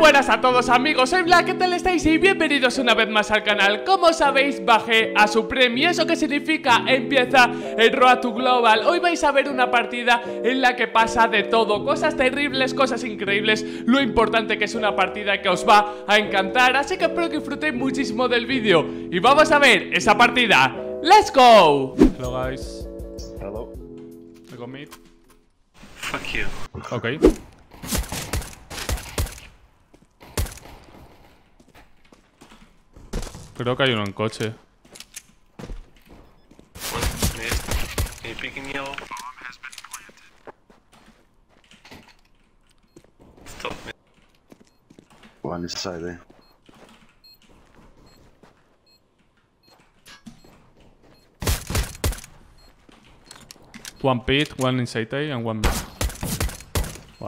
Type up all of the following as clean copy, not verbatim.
buenas a todos amigos, soy Black, ¿qué tal estáis? Y bienvenidos una vez más al canal. Como sabéis, bajé a Supreme y eso que significa empieza el Road to Global. Hoy vais a ver una partida en la que pasa de todo, cosas terribles, cosas increíbles, lo importante que es una partida que os va a encantar, así que espero que disfrutéis muchísimo del vídeo. Y vamos a ver esa partida. ¡Let's go! Hello guys. Hello. I got meat. Fuck you. Okay. Creo que hay uno en coche. One is side there. One pit, one inside A, and one.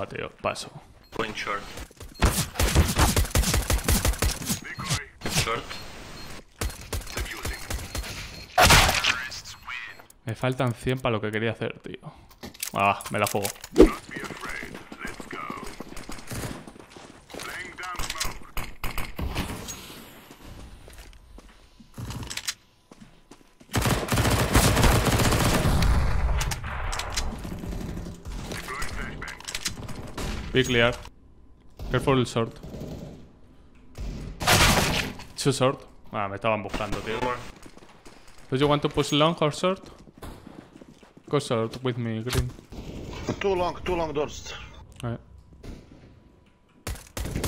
Tío, paso. Point short. Short. Me faltan 100 para lo que quería hacer, tío. Ah, me la juego. Be clear. Careful short. Too short. Ah, me estaban buscando, tío. Do you want to push long or short? Go short with me, green. Too long doors. Right.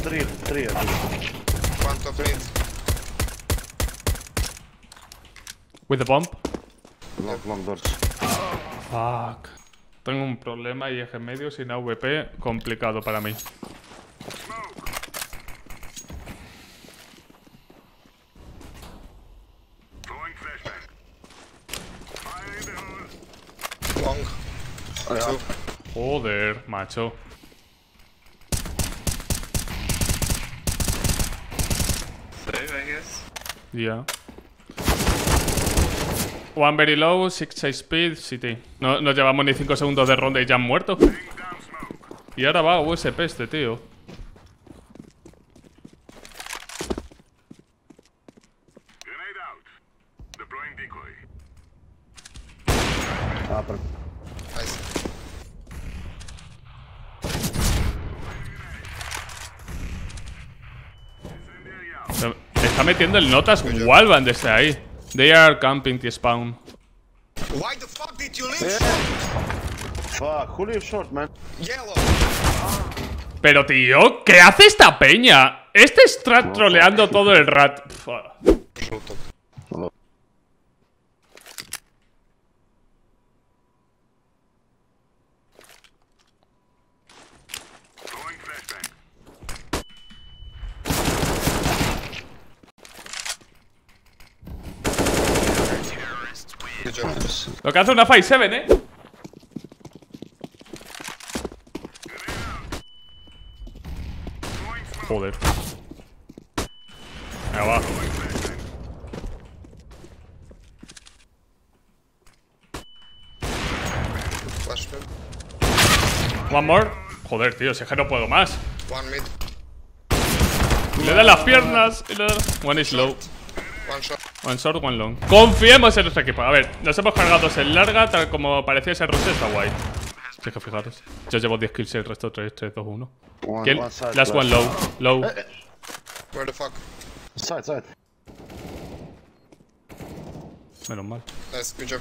Three. One to three. With the bomb. Long doors. Fuck. Tengo un problema y eje medio sin AWP complicado para mí. Joder, macho. Save, I guess. Yeah. One very low, 6 speed, city. No llevamos ni 5 segundos de ronda y ya han muerto. Y ahora va a USP este tío. Está metiendo el notas Walvan desde ahí. They are camping the spawn. Why the fuck did you leave? Fuck, who leave short, man? Yellow. Pero tío, ¿qué hace esta peña? Este strat troleando todo el rato. Lo que hace una 5-7, Joder. Ahí va. One more. Joder, tío, si es que no puedo más. One mid. Le dan las piernas. One is low. One shot. One short, one long. Confiemos en nuestro equipo. A ver, nos hemos cargado dos en larga, tal como parecía ese rush, está guay. Si es que fijaros, yo llevo 10 kills y el resto 3, 2, 1. ¿Quién? Last one low. Low. Where the fuck? Side. Menos mal. Nice, good job.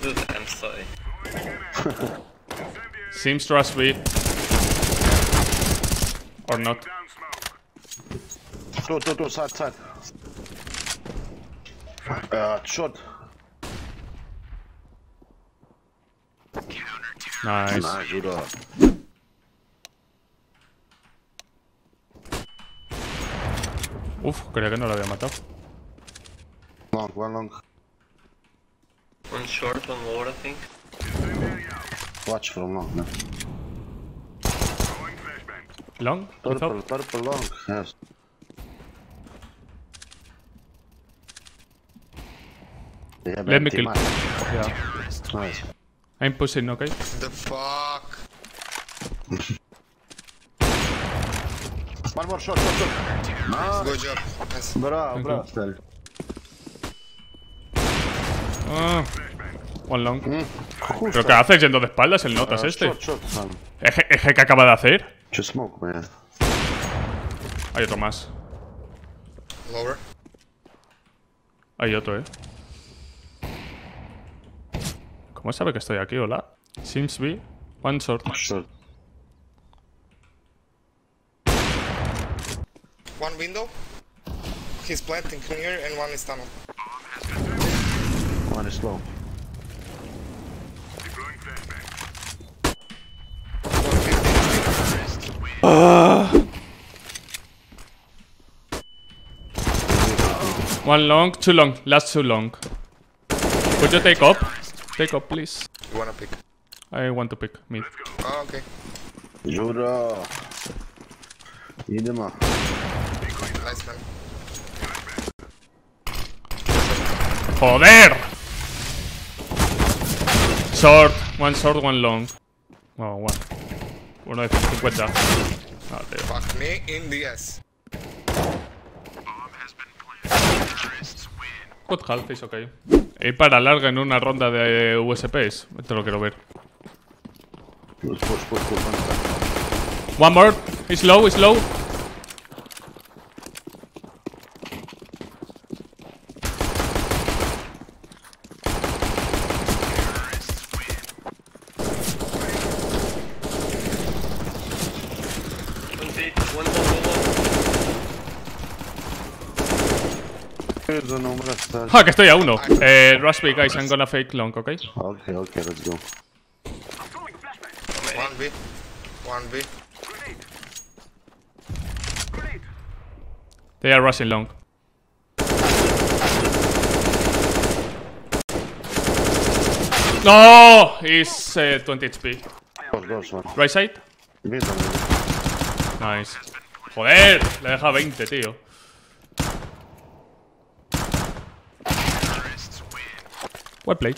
I'm sorry. Seems to us be. Or not. Two, side. Shot. Nice. Good up. Uf, creía que no lo había matado. One long. One short, one lower, I think. Watch from long, no. Long? Purple long, yes. Let me kill. Yeah. Nice. I'm pushing, okay? The fuck? One more shot, shot, shot. Nice. Good job. Nice. Bravo, bravo. Ah. One long. ¿Pero qué haces yendo de espaldas el notas este? ¿Eje que acaba de hacer? Smoke, man. Hay otro más. Lower. Hay otro, ¿Cómo sabe que estoy aquí? Hola. Seems be one short. Short. One window. He's planting here and one is tunnel. One is low. One long, too long, last too long. Could you take up? Take up, please. You wanna pick? I want to pick, mid. Oh, okay. Jura. Idema. Nice man. Joder! Short, one long. Oh, one. Uno de 50. Ah, tío. Fuck me in the ass. Good half is okay. Y para larga en una ronda de USPs. Esto lo quiero ver. One more. It's low, it's low. Ah, que estoy a uno. Rush B, guys, I'm gonna fake long, ¿ok? Ok, let's go. One B. They are rushing long. No, it's 20 HP. Right side. Nice. Joder, le deja 20, tío. Well played.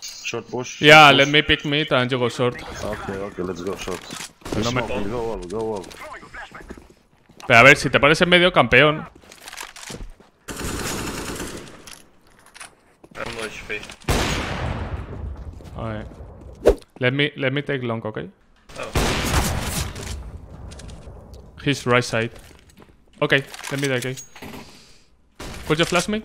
Short push. Yeah, push. Let me pick mid and you go short. Okay, let's go short. No me... Go all. Pero a ver, si te pones en medio, campeón. I'm low HP. Alright. Let me take long, okay? Oh. He's right side. Okay, let me take it. Could you flash me?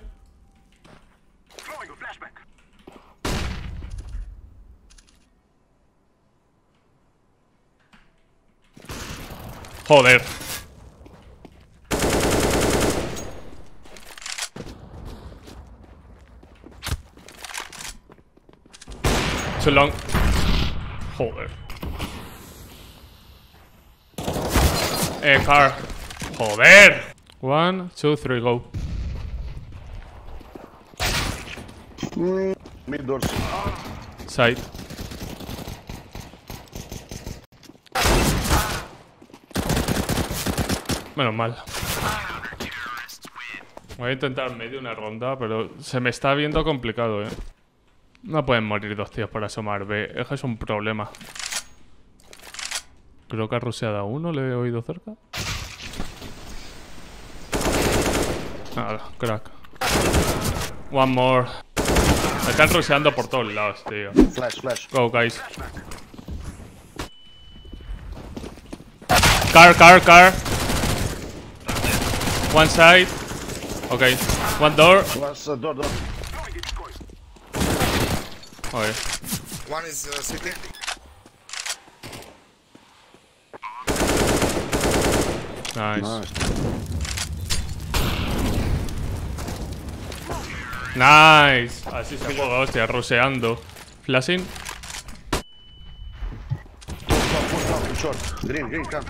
Joder. Too long. Joder. Car. Joder. 1, 2, 3, go. Mid doors. Side. Menos mal. Voy a intentar medio una ronda, pero se me está viendo complicado, No pueden morir dos tíos por asomar B. Eso es un problema. Creo que ha ruseado a uno, le he oído cerca. Nada, crack. One more. Me están ruseando por todos lados, tío. Flash. Go, guys. Car. One side. Okay. One door. Door. Okay. One is city. Nice. Así se juega, hostia, roseando. Flashing. Push long, short. Green, come.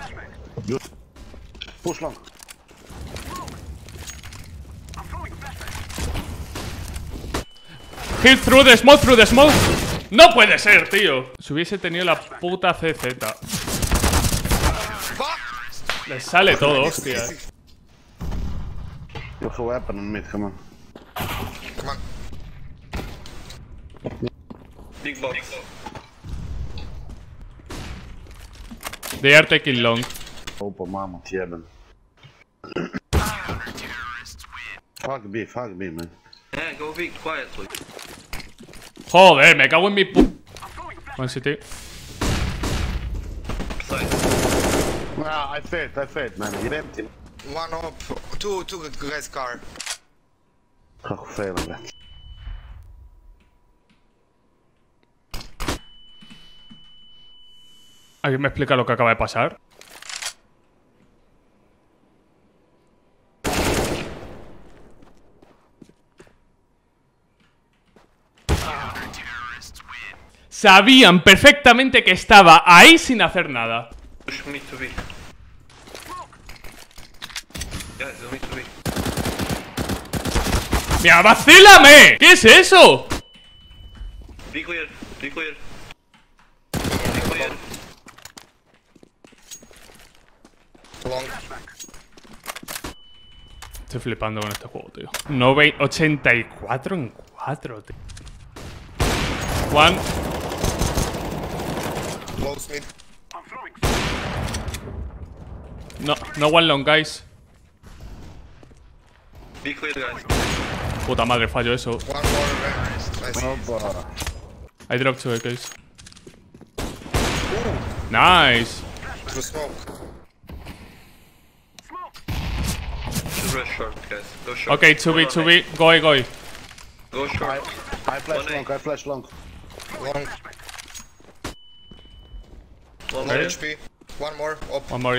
Push long. Hit through the smoke. No puede ser, tío. Si hubiese tenido la puta CZ. Le sale todo, hostia. Yo voy a poner mid, come on. Big box. They are taking long. Opa, mamo, tierra. Fuck B, man. Yeah, go B, quietly. Joder, me cago en mi pu... One city. Nah, I fed, man. You're empty. One up, two guys car. Oh, fail, man. ¿Alguien me explica lo que acaba de pasar? Sabían perfectamente que estaba ahí sin hacer nada. ¡Mira, vacílame! ¿Qué es eso? Be clear. Long. Estoy flipando con este juego, tío. 84 en 4, tío. One. No one long, guys. Be clear, guys. Puta madre, fallo eso. I dropped 2 AKs. Nice. Short, guys. Go short. Okay, 2B. Go away. Go short. I flash long. One more HP. One more. Up. One more.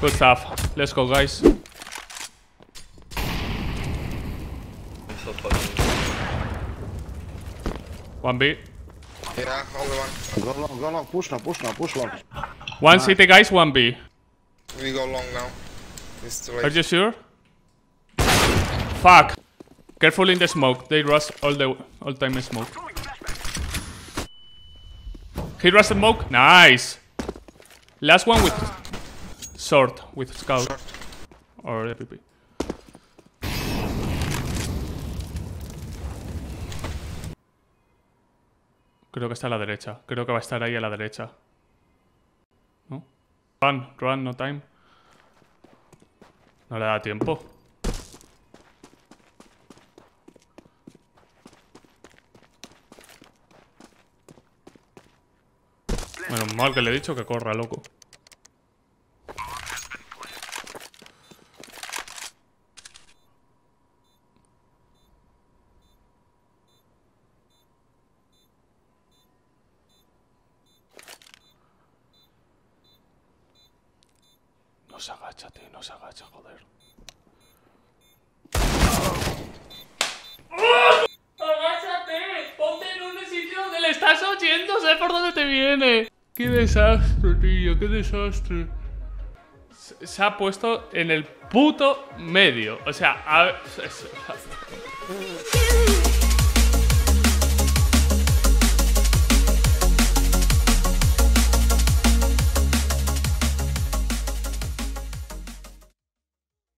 Good stuff. Let's go, guys. One B. Yeah, only one. Go long, push long. One city, guys, one B. We go long now. Are you sure? Fuck. Careful in the smoke. They rush all time in smoke. He rushed smoke. Nice. Last one with short with scout short. Or EPP. Creo que está a la derecha. Creo que va a estar ahí a la derecha. ¿No? Run, no time. No le da tiempo. Menos mal que le he dicho que corra, loco. No se agacha, tío, no se agacha, joder. ¡Agáchate! ¡Ponte en un sitio donde le estás oyendo! ¡Sé por dónde te viene! ¡Qué desastre, tío! ¡Qué desastre! Se ha puesto en el puto medio. O sea, a ver...